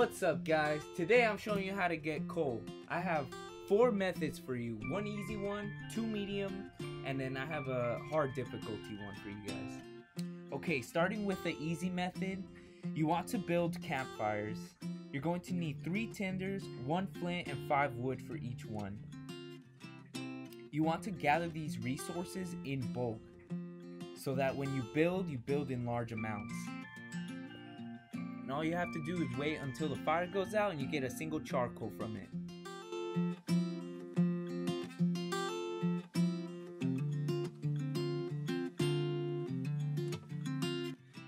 What's up guys? Today I'm showing you how to get coal. I have 4 methods for you. One easy one, 2 medium, and then I have a hard difficulty one for you guys. Okay, starting with the easy method, you want to build campfires. You're going to need 3 tenders, 1 flint, and 5 wood for each one. You want to gather these resources in bulk, so that when you build in large amounts. And all you have to do is wait until the fire goes out and you get a single charcoal from it.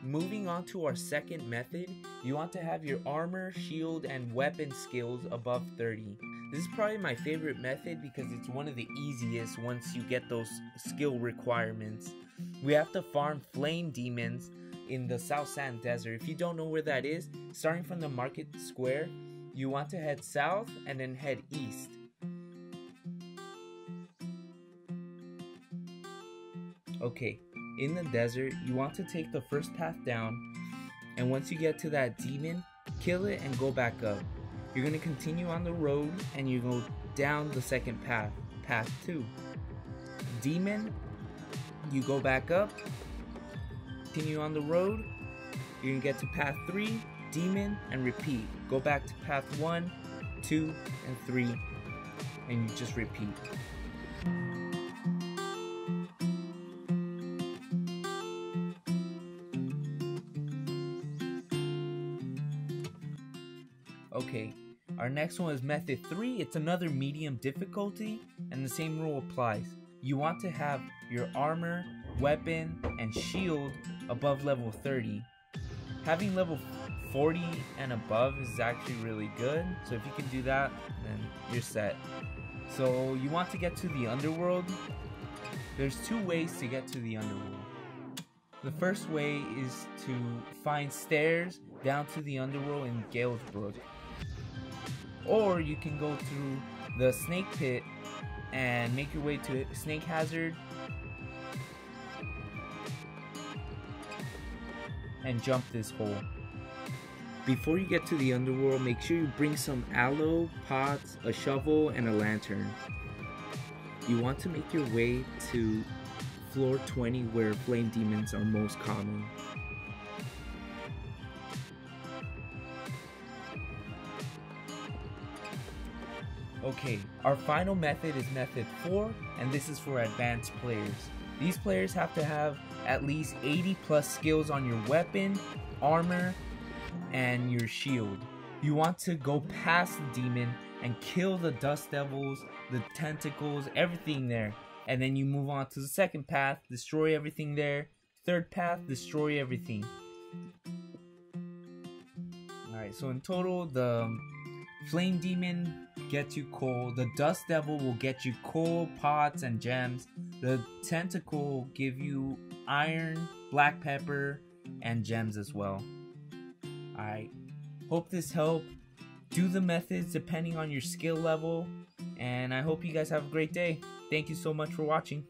Moving on to our second method, you want to have your armor, shield, and weapon skills above 30. This is probably my favorite method because it's one of the easiest once you get those skill requirements. We have to farm Flame Demons in the South Sand Desert. If you don't know where that is, starting from the Market Square, you want to head south and then head east. Okay, in the desert, you want to take the first path down, and once you get to that demon, kill it and go back up. You're going to continue on the road and you go down the second path, path 2. Demon, you go back up. Continue on the road, you're going to get to path 3, demon, and repeat. Go back to path 1, 2, and 3, and you just repeat. Okay, our next one is method 3. It's another medium difficulty, and the same rule applies. You want to have your armor, weapon, and shield above level 30. Having level 40 and above is actually really good, so if you can do that, then you're set. So you want to get to the underworld. There's 2 ways to get to the underworld. The first way is to find stairs down to the underworld in Galesbrook, or you can go through the snake pit and make your way to Snake Hazard and jump this hole. Before you get to the underworld, make sure you bring some aloe, pots, a shovel, and a lantern. You want to make your way to floor 20 where flame demons are most common. Okay, our final method is method 4, and this is for advanced players. These players have to have at least 80+ skills on your weapon, armor, and your shield. You want to go past the demon and kill the dust devils, the tentacles, everything there. And then you move on to the second path, destroy everything there. Third path, destroy everything. Alright, so in total, the flame demon gets you coal, the dust devil will get you coal, pots, and gems. The tentacle will give you iron, black pepper, and gems as well. Alright, hope this helped. Do the methods depending on your skill level, and I hope you guys have a great day. Thank you so much for watching.